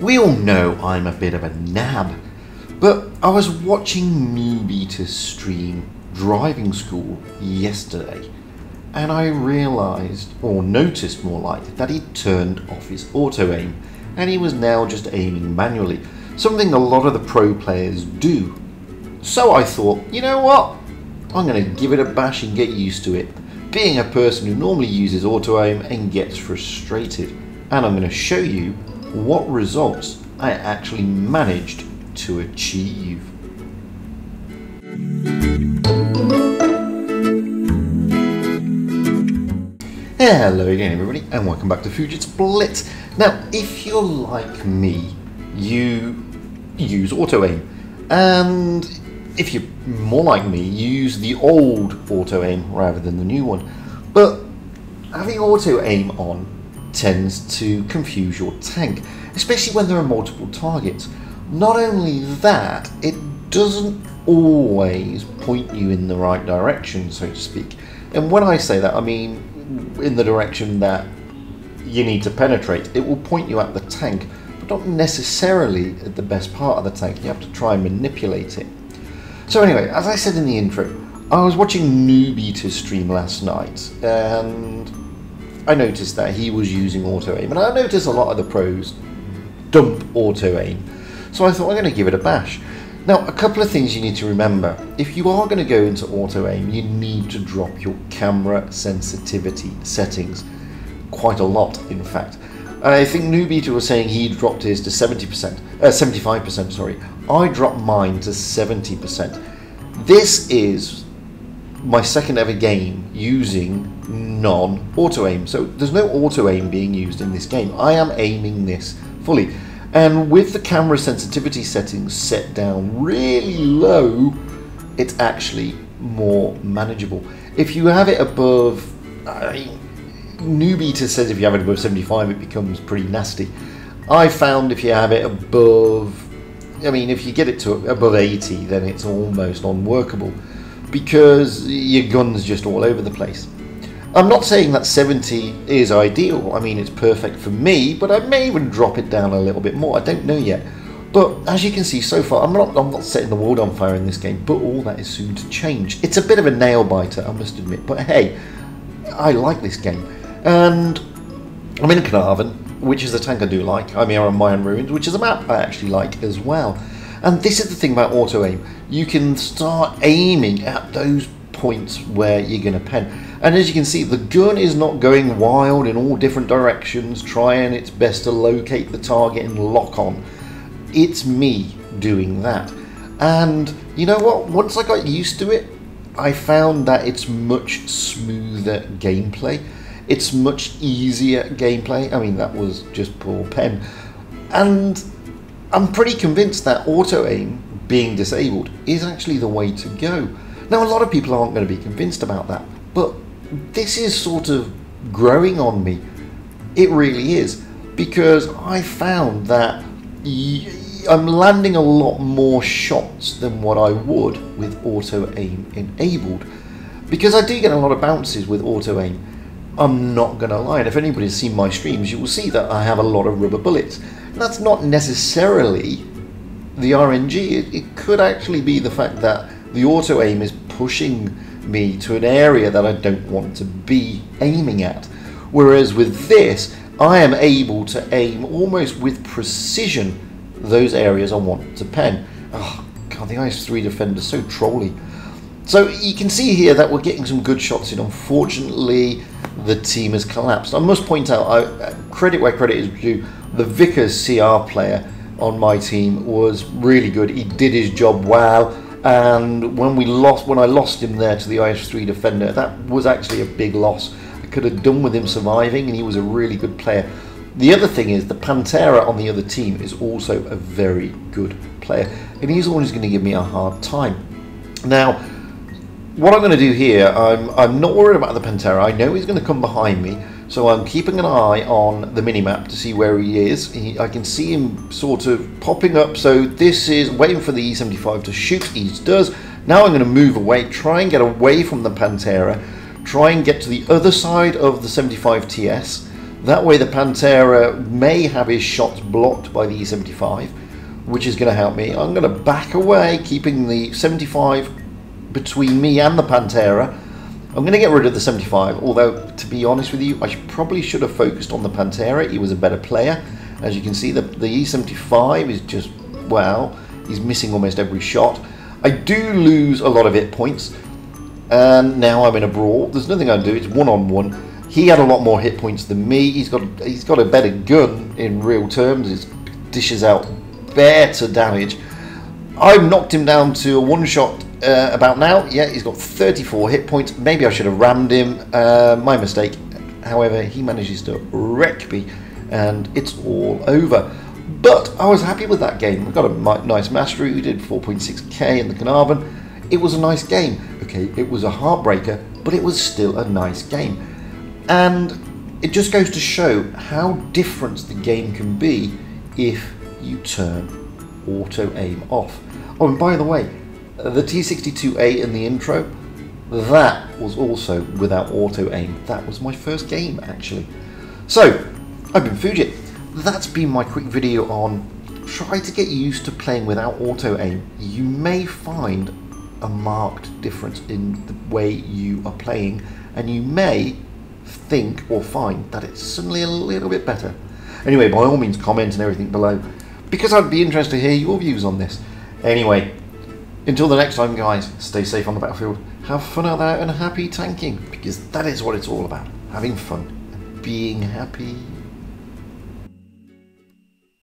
We all know I'm a bit of a nab, but I was watching Noobeater's stream driving school yesterday, and I realised, or noticed more like, that he'd turned off his auto aim and he was now just aiming manually, something a lot of the pro players do. So I thought, you know what, I'm going to give it a bash and get used to it, being a person who normally uses auto aim and gets frustrated, and I'm going to show you what results I actually managed to achieve. Hello again everybody, and welcome back to Fugit's Blitz. Now if you're like me, you use auto aim, and if you're more like me, you use the old auto aim rather than the new one. But having auto aim on tends to confuse your tank, especially when there are multiple targets. Not only that, it doesn't always point you in the right direction, so to speak. And when I say that, I mean in the direction that you need to penetrate. It will point you at the tank, but not necessarily at the best part of the tank. You have to try and manipulate it. So anyway, as I said in the intro, I was watching Noobeater's stream last night, and I noticed that he was using auto aim, and I noticed a lot of the pros dump auto aim. So I thought, I'm going to give it a bash. Now, a couple of things you need to remember. If you are going to go into auto aim, you need to drop your camera sensitivity settings quite a lot, in fact. I think Noobeater was saying he dropped his to 75%, sorry. I dropped mine to 70%. This is my second ever game using non-auto aim, so there's no auto aim being used in this game. I am aiming this fully, and with the camera sensitivity settings set down really low, it's actually more manageable. If you have it above, Noobeater says if you have it above 75, it becomes pretty nasty. I found if you have it above, I mean, if you get it to above 80, then it's almost unworkable because your gun's just all over the place. I'm not saying that 70 is ideal. I mean, it's perfect for me, but I may even drop it down a little bit more. I don't know yet. But as you can see so far, I'm not setting the world on fire in this game, but all that is soon to change. It's a bit of a nail-biter, I must admit, but hey, I like this game. And I'm in Caernarvon, which is a tank I do like. I'm here on Mayan Ruins, which is a map I actually like as well. And this is the thing about auto aim. You can start aiming at those points where you're going to pen. And as you can see, the gun is not going wild in all different directions, trying its best to locate the target and lock on. It's me doing that. And you know what? Once I got used to it, I found that it's much smoother gameplay. It's much easier gameplay. I mean, that was just poor pen. And I'm pretty convinced that auto aim being disabled is actually the way to go. Now, a lot of people aren't going to be convinced about that, but this is sort of growing on me. It really is, because I found that I'm landing a lot more shots than what I would with auto aim enabled, because I do get a lot of bounces with auto aim. I'm not going to lie, and if anybody's seen my streams, you will see that I have a lot of rubber bullets. That's not necessarily the RNG, it could actually be the fact that the auto aim is pushing me to an area that I don't want to be aiming at. Whereas with this, I am able to aim almost with precision those areas I want to pen. Oh god, the IS-3 Defender is so trolly. So you can see here that we're getting some good shots in. Unfortunately, the team has collapsed. I must point out, credit where credit is due, the Vickers CR player on my team was really good. He did his job well, and when I lost him there to the IS-3 Defender, that was actually a big loss. I could have done with him surviving, and he was a really good player. The other thing is, the Pantera on the other team is also a very good player, and he's always going to give me a hard time. Now, what I'm going to do here, I'm not worried about the Pantera. I know he's going to come behind me, so I'm keeping an eye on the minimap to see where he is. I can see him sort of popping up, so this is waiting for the E75 to shoot. He does. Now I'm going to move away, try and get away from the Pantera, try and get to the other side of the 75 TS. That way the Pantera may have his shots blocked by the E75, which is going to help me. I'm going to back away, keeping the 75 between me and the Pantera. I'm going to get rid of the 75, although, to be honest with you, I probably should have focused on the Pantera. He was a better player. As you can see, the E75 is just, well, he's missing almost every shot. I do lose a lot of hit points, and now I'm in a brawl. There's nothing I can do. It's one-on-one. He had a lot more hit points than me. He's got a better gun in real terms. It dishes out better damage. I've knocked him down to a one-shot about now. Yeah, he's got 34 hit points. Maybe I should have rammed him. My mistake. However, he manages to wreck me, and it's all over. But I was happy with that game. We got a nice mastery. We did 4.6k in the Caernarvon. It was a nice game. Okay, it was a heartbreaker, but it was still a nice game. And it just goes to show how different the game can be if you turn auto-aim off. Oh, and by the way, the T62A in the intro, that was also without auto-aim. That was my first game, actually. So, I've been Fugit. That's been my quick video on try to get used to playing without auto-aim. You may find a marked difference in the way you are playing, and you may think or find that it's suddenly a little bit better. Anyway, by all means, comment and everything below, because I'd be interested to hear your views on this. Anyway, until the next time, guys, stay safe on the battlefield, have fun out there, and happy tanking, because that is what it's all about, having fun and being happy.